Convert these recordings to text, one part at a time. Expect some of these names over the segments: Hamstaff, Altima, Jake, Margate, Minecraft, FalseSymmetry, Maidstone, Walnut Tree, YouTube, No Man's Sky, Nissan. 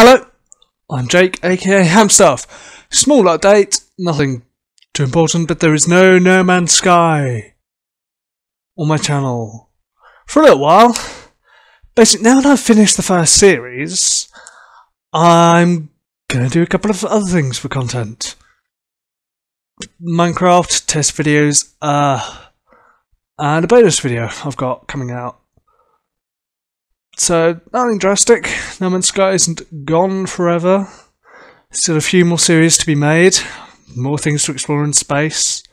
Hello, I'm Jake, aka Hamstaff. Small update, nothing too important, but there is No Man's Sky on my channel for a little while. Basically, now that I've finished the first series, I'm gonna do a couple of other things for content. Minecraft test videos, and a bonus video I've got coming out. So, nothing drastic. No Man's Sky isn't gone forever. Still a few more series to be made, more things to explore in space.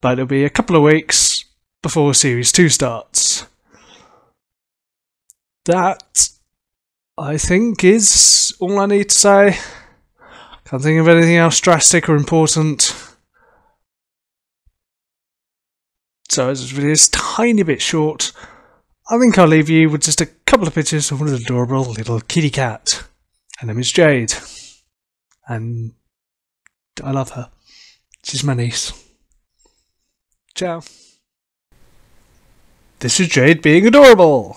But it'll be a couple of weeks before Series 2 starts. That, I think, is all I need to say. Can't think of anything else drastic or important. So, this video is a tiny bit short. I think I'll leave you with just a couple of pictures of an adorable little kitty cat. Her name is Jade. And I love her. She's my niece. Ciao. This is Jade being adorable.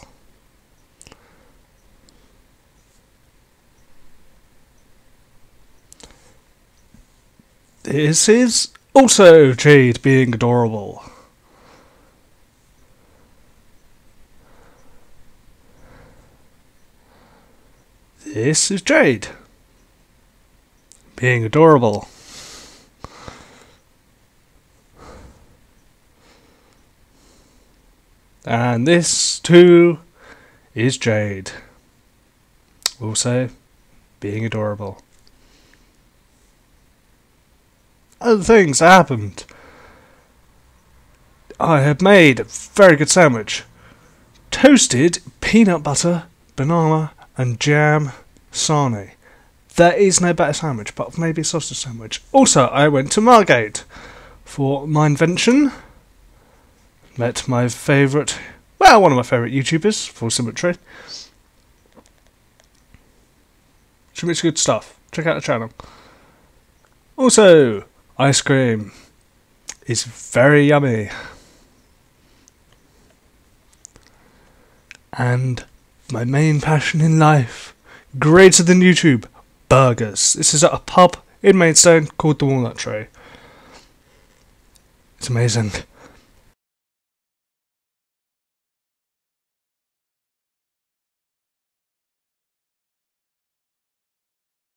This is also Jade being adorable. This is Jade being adorable. And this too is Jade also being adorable. Other things that happened. I have made a very good sandwich. Toasted peanut butter, banana and jam sarnie. There is no better sandwich, but maybe a sausage sandwich. Also, I went to Margate for my invention. Met my favourite, well, one of my favourite YouTubers, FalseSymmetry. She makes good stuff. Check out her channel. Also, ice cream is very yummy. And my main passion in life, greater than YouTube, burgers. This is at a pub in Maidstone called the Walnut Tree. It's amazing.